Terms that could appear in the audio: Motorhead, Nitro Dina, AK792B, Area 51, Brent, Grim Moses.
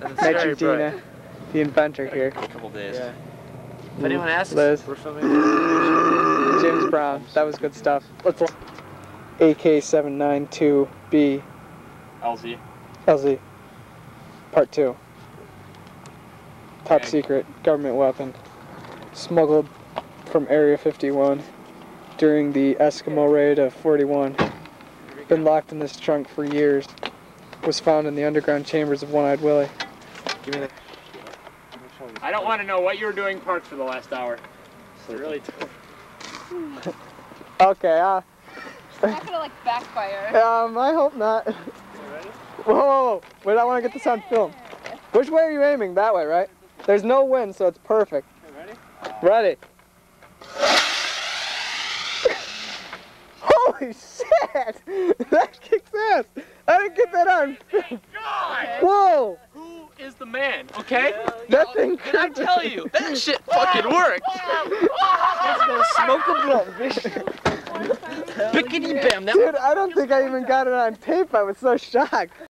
And it's Nitro Dina, the inventor here. A couple days. Yeah. If anyone asks, Liz. We're filming. James Brown, that was good stuff. Let's look. AK792B. LZ. LZ. Part 2. Top secret, government weapon. Smuggled from Area 51 during the Eskimo raid of 41. Been locked in this trunk for years. Was found in the underground chambers of One-Eyed Willie. Give me the... I don't want to know what you were doing parked for the last hour. It's really tough. Okay, It's not gonna, like, backfire. I hope not. You ready? Whoa! Wait, I want to get this on film. Which way are you aiming? That way, right? There's no wind, so it's perfect. Okay, ready? Ready. Holy shit! That kicks ass! I didn't get that on film. Whoa! Who is the man, okay? That thing did I tell you? That shit fucking worked! Let's go smoke a blunt, bitch. Bickety bam. Dude, I don't think I even got it on tape. I was so shocked.